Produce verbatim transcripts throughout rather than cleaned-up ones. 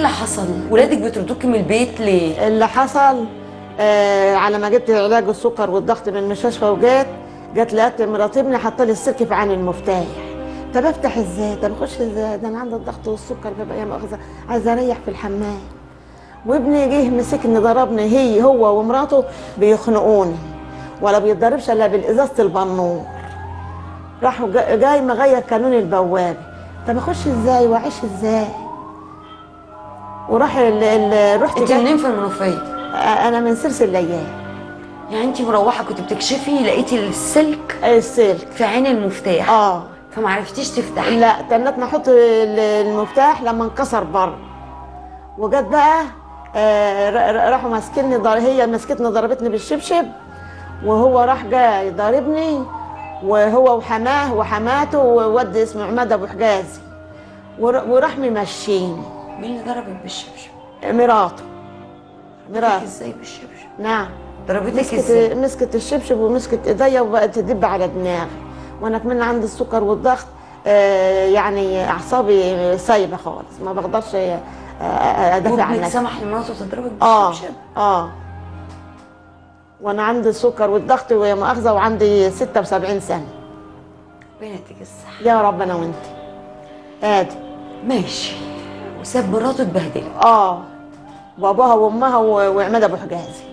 اللي حصل؟ ولادك بيطردوكي من البيت ليه؟ اللي حصل آه على ما جبت علاج السكر والضغط من المستشفى وجات جت لقيت مراتبني حاطه لي السلك في عين المفتاح. طب افتح ازاي؟ طب اخش ازاي؟ ده انا عندي الضغط والسكر ببقى يا مؤاخذه عايزه اريح في الحمام. وابني جه مسكني ضربني هي هو ومراته بيخنقوني ولا بيتضربش الا بالازازه البنور. راحوا جاي مغير قانون البوابه. طب اخش ازاي واعيش ازاي؟ وراح ال ال رحت انت منين في المنوفيه؟ انا من سلسله الايام. يعني انت مروحه كنت بتكشفي لقيتي السلك السلك في عين المفتاح اه فما عرفتيش تفتحي؟ لا تنيت نحط المفتاح لما انكسر بره وجت بقى آه راحوا ماسكيني هي مسكتني ضربتني بالشبشب وهو راح جاي ضاربني وهو وحماه وحماته وواد اسمه عماد ابو حجازي وراح ممشيني. مين اللي ضربك بالشبشب؟ مراته. مراته ازاي بالشبشب؟ نعم ضربتك ازاي؟ مسكت الشبشب ومسكت ايديا وبقت تدب على دماغي وانا كمان عندي السكر والضغط آه يعني اعصابي سايبه خالص ما بقدرش آه ادافع عن نفسي. وابنك سمح لمراته تضربك بالشبشب؟ اه اه وانا عندي السكر والضغط ويا مؤاخذه وعندي ستة وسبعين سنه. بنتك الصح يا رب انا وانت. ادي ماشي وساب مراته اتبهدلت. اه باباها وامها وعماد ابو حجازي.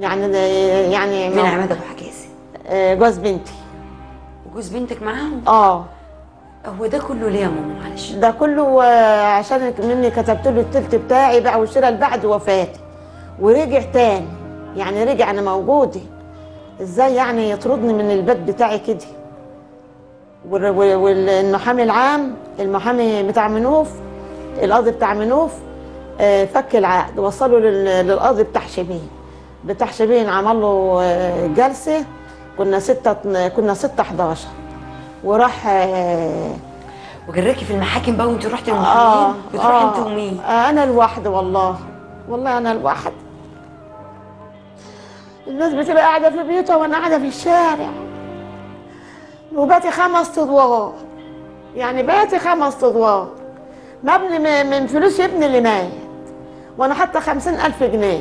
يعني يعني مين عماد ابو حجازي؟ جوز بنتي. وجوز بنتك معاهم؟ اه هو ده كله ليه يا ماما معلش؟ ده كله عشان مني كتبت له التلت بتاعي بقى والشراء اللي بعد وفاتي. ورجع تاني يعني رجع انا موجوده ازاي يعني يطردني من البيت بتاعي كده. والمحامي العام المحامي بتاع منوف القاضي بتاع منوف فك العقد وصله للقاضي بتاع شبين. بتاع شبين عمل له جلسه كنا ستة كنا ستة حداشر وراح وجراكي في المحاكم بقى وانت رحتي المحامين بتروحي آه انت ومين؟ آه انا لوحدي والله والله انا الواحد. الناس بتبقى قاعده في بيوتها وانا قاعده في الشارع وباتي خمس ادوار يعني باتي خمس ادوار مبني من فلوس ابني اللي مات وانا حاطه خمسين الف جنيه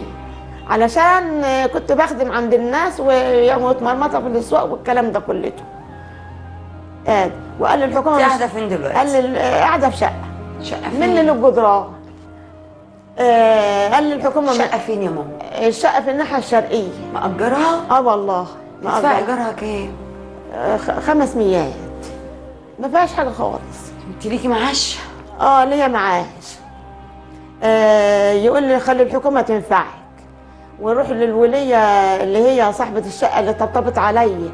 علشان كنت بخدم عند الناس ومتمرمطه في الاسواق والكلام ده كلته. قال وقال الحكومه قاعده فين دلوقتي؟ قال قاعده في شقه شقه فين؟ مني للجدران. آه قال الحكومه الشقه فين يا ماما؟ الشقه في الناحيه الشرقيه. مأجرها؟ اه والله مأجرها. تدفع ايجارها كام؟ آه خمس ميات. ما فيهاش حاجه خالص. انت ليكي معاش؟ اه ليا معاش. آه يقول لي خلي الحكومه تنفعك وروح للوليه اللي هي صاحبه الشقه اللي طبطبت عليا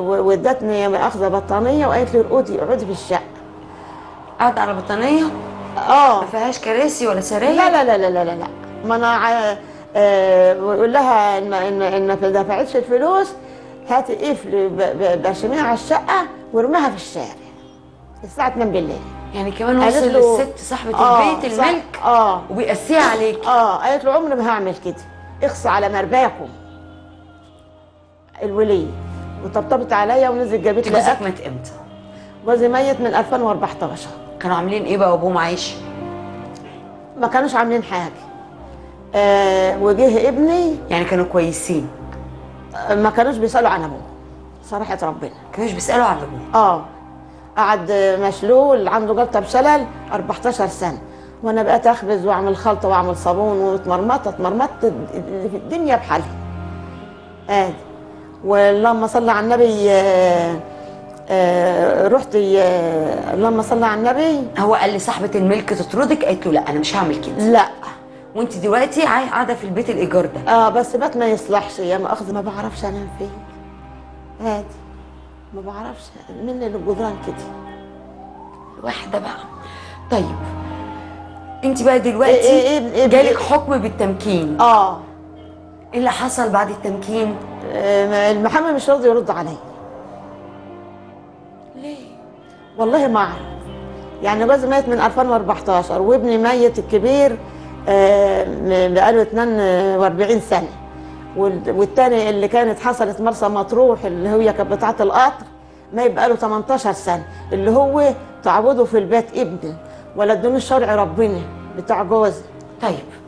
وادتني مأخذه بطانيه وقالت لي ارقدي اقعدي في الشقه. قاعده على بطانيه؟ اه ما فيهاش كراسي ولا سراير؟ لا لا لا لا لا لا ما انا بقول آه لها ان ان ان ما دفعتش الفلوس هاتي قفل برشميها على الشقه وارميها في الشارع الساعه اتنين بالليل. يعني كمان وصل للست صاحبه آه البيت الملك اه وبيقسيها عليك. اه قالت له عمري ما هعمل كده اخصوا على مرباكم الوليه وطبطبت عليا ونزلت جابت لي. جوزك مات امتى؟ جوزي ميت من ألفين وأربعتاشر. كانوا عاملين ايه بقى وابوهم عايش؟ ما كانوش عاملين حاجه. آه وجه ابني يعني كانوا كويسين. آه ما كانوش بيسالوا عن ابوه صراحه ربنا. ما كانوش بيسالوا عن ابوه؟ اه قعد مشلول عنده جلطه بشلل أربعتاشر سنه وانا بقيت اخبز واعمل خلطه واعمل صابون واتمرمطه اتمرمطت في الدنيا بحالها. ادي آه ولما صلى على النبي آه آه رحت آه لما صلى على النبي هو قال لي صاحبه الملك تطردك قالت له لا انا مش هعمل كده. لا وانت دلوقتي قاعده في البيت الايجار ده. اه بس بيت ما يصلحش يا مؤاخذه ما بعرفش انام فين. هادي ما بعرفش من الجدران كده واحده بقى. طيب انت بقى دلوقتي إيه إيه إيه جالك حكم بالتمكين. اه ايه اللي حصل بعد التمكين؟ آه المحامي مش راضي يرد عليا. والله ما اعرف يعني جوزي ميت من ألفين وأربعتاشر وابني ميت الكبير بقاله اتنين وأربعين سنه والتاني اللي كانت حصلت مرسى مطروح اللي هي كانت بتاعه القطر ما يبقى له تمنتاشر سنه اللي هو تعوضه في البيت ابني ولا ادوني الشرع ربنا بتاع جوزي. طيب